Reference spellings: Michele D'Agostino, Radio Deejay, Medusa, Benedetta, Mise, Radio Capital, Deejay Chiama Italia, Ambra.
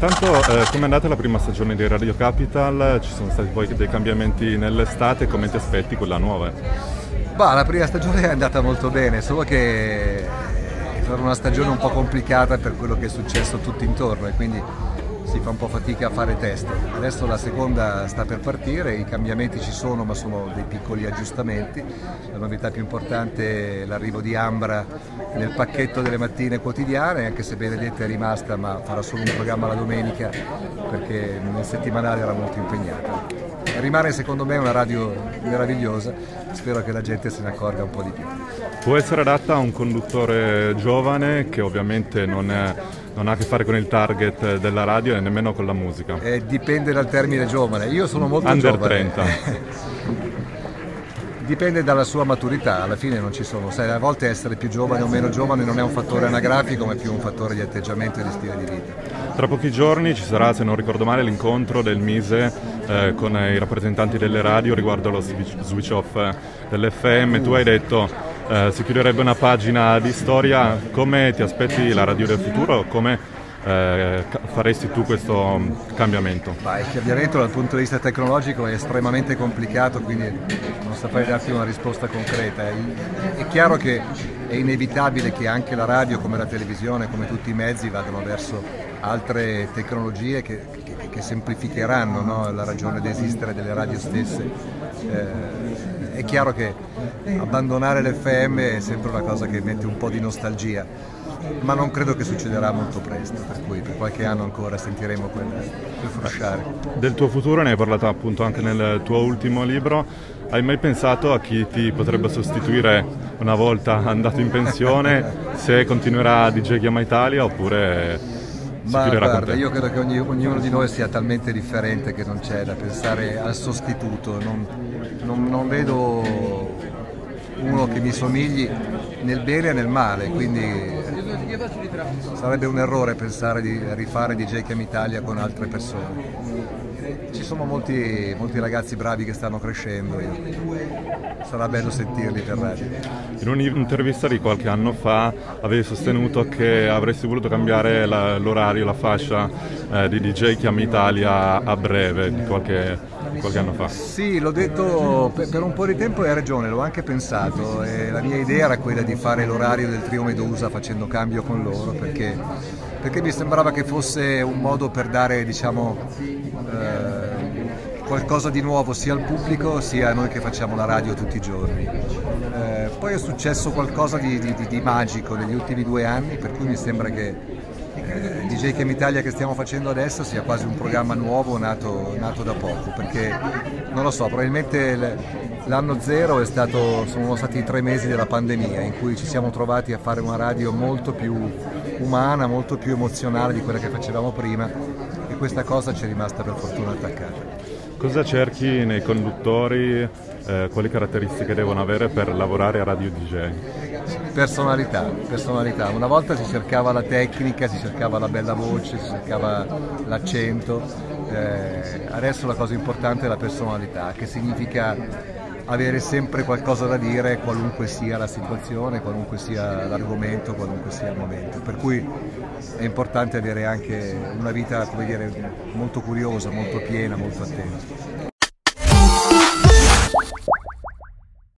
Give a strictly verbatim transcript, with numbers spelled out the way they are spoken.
Tanto eh, come è andata la prima stagione di Radio Capital? Ci sono stati poi dei cambiamenti nell'estate, come ti aspetti quella nuova? Bah, la prima stagione è andata molto bene, solo che è stata una stagione un po' complicata per quello che è successo tutto intorno e quindi si fa un po' fatica a fare testa. Adesso la seconda sta per partire, i cambiamenti ci sono ma sono dei piccoli aggiustamenti. La novità più importante è l'arrivo di Ambra nel pacchetto delle mattine quotidiane, anche se Benedetta è rimasta ma farà solo un programma la domenica perché nel settimanale era molto impegnata. Rimane secondo me una radio meravigliosa, spero che la gente se ne accorga un po' di più. Può essere adatta a un conduttore giovane che ovviamente non, è, non ha a che fare con il target della radio e nemmeno con la musica. Eh, dipende dal termine giovane, io sono molto Under giovane. Under trenta. Dipende dalla sua maturità, alla fine non ci sono, sai, a volte essere più giovane o meno giovane non è un fattore anagrafico ma è più un fattore di atteggiamento e di stile di vita. Tra pochi giorni ci sarà, se non ricordo male, l'incontro del Mise eh, con i rappresentanti delle radio riguardo allo switch off dell'F M, tu hai detto eh, si chiuderebbe una pagina di storia, come ti aspetti la radio del futuro? Come Eh, faresti tu questo cambiamento? Beh, il cambiamento dal punto di vista tecnologico è estremamente complicato, quindi non saprei darti una risposta concreta. È chiaro che è inevitabile che anche la radio, come la televisione, come tutti i mezzi, vadano verso altre tecnologie che, che, che semplificheranno, no, la ragione di esistere delle radio stesse. Eh, È chiaro che abbandonare l'F M è sempre una cosa che mette un po' di nostalgia, ma non credo che succederà molto presto, per cui per qualche anno ancora sentiremo quel, quel frusciare. Del tuo futuro ne hai parlato appunto anche nel tuo ultimo libro, hai mai pensato a chi ti potrebbe sostituire una volta andato in pensione, se continuerà Deejay Chiama Italia oppure... Ma guarda, io credo che ogni, ognuno di noi sia talmente differente che non c'è da pensare al sostituto, non, non, non vedo uno che mi somigli nel bene e nel male, quindi sarebbe un errore pensare di rifare Deejay Chiama Italia con altre persone. Ci sono molti, molti ragazzi bravi che stanno crescendo, sarà bello sentirli per radio. In un'intervista di qualche anno fa avevi sostenuto che avresti voluto cambiare l'orario, la, la fascia eh, di Deejay Chiama Italia a breve, di qualche, qualche anno fa. Sì, l'ho detto per, per un po' di tempo e hai ragione, l'ho anche pensato. E la mia idea era quella di fare l'orario del trio Medusa facendo cambio con loro, perché, perché mi sembrava che fosse un modo per dare, diciamo, eh, qualcosa di nuovo sia al pubblico sia a noi che facciamo la radio tutti i giorni. Eh, poi è successo qualcosa di, di, di magico negli ultimi due anni, per cui mi sembra che eh, Deejay Chiama Italia che stiamo facendo adesso sia quasi un programma nuovo nato, nato da poco, perché non lo so, probabilmente l'anno zero è stato, sono stati i tre mesi della pandemia in cui ci siamo trovati a fare una radio molto più umana, molto più emozionale di quella che facevamo prima e questa cosa ci è rimasta per fortuna attaccata. Cosa cerchi nei conduttori? Eh, quali caratteristiche devono avere per lavorare a Radio Deejay? Personalità, personalità. Una volta si cercava la tecnica, si cercava la bella voce, si cercava l'accento. Eh, adesso la cosa importante è la personalità, che significa avere sempre qualcosa da dire qualunque sia la situazione, qualunque sia l'argomento, qualunque sia il momento. Per cui è importante avere anche una vita, come dire, molto curiosa, molto piena, molto attenta.